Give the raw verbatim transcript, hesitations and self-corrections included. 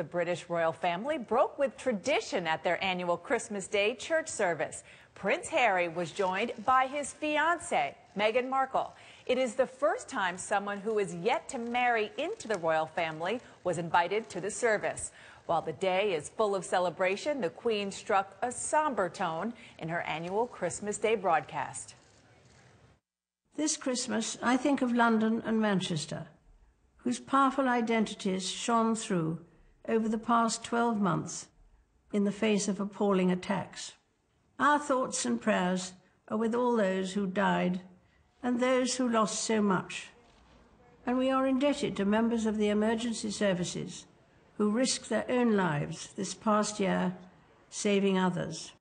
the British royal family broke with tradition at their annual Christmas Day church service. Prince Harry was joined by his fiancée, Meghan Markle. It is the first time someone who is yet to marry into the royal family was invited to the service. While the day is full of celebration, the Queen struck a somber tone in her annual Christmas Day broadcast. This Christmas, I think of London and Manchester, whose powerful identities shone through over the past twelve months in the face of appalling attacks. Our thoughts and prayers are with all those who died and those who lost so much, and we are indebted to members of the emergency services who risked their own lives this past year saving others.